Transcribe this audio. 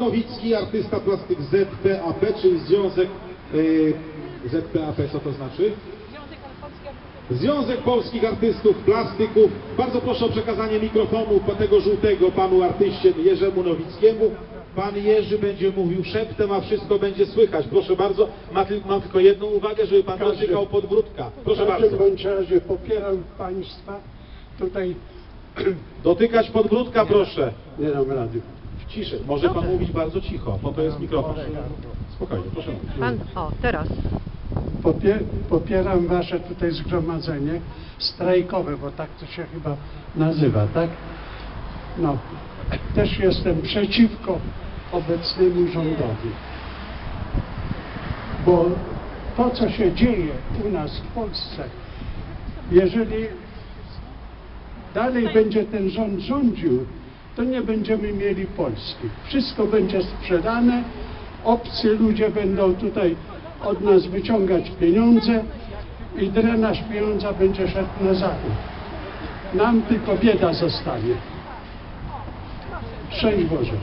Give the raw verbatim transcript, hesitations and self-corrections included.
Nowicki, artysta plastyk Z P A P, czyli Związek... Yy, Z P A P, co to znaczy? Związek Polskich Artystów Plastyków. Bardzo proszę o przekazanie mikrofonu tego żółtego panu artyście Jerzemu Nowickiemu. Pan Jerzy będzie mówił szeptem, a wszystko będzie słychać. Proszę bardzo, mam tylko jedną uwagę, żeby pan dotykał podbródka. Proszę bardzo. W każdym bądź razie popieram państwa tutaj... Dotykać podbródka, proszę. Nie dam rady. W ciszy. Może pan mówić bardzo cicho, bo to jest mikrofon. Spokojnie, proszę. Pan, o, teraz. Popieram wasze tutaj zgromadzenie strajkowe, bo tak to się chyba nazywa, tak? No, też jestem przeciwko obecnemu rządowi, bo to, co się dzieje u nas w Polsce, jeżeli dalej będzie ten rząd rządził, to nie będziemy mieli Polski. Wszystko będzie sprzedane, obcy ludzie będą tutaj od nas wyciągać pieniądze i drenaż pieniądza będzie szedł na zachód. Nam tylko bieda zostanie. Szczęść Boże.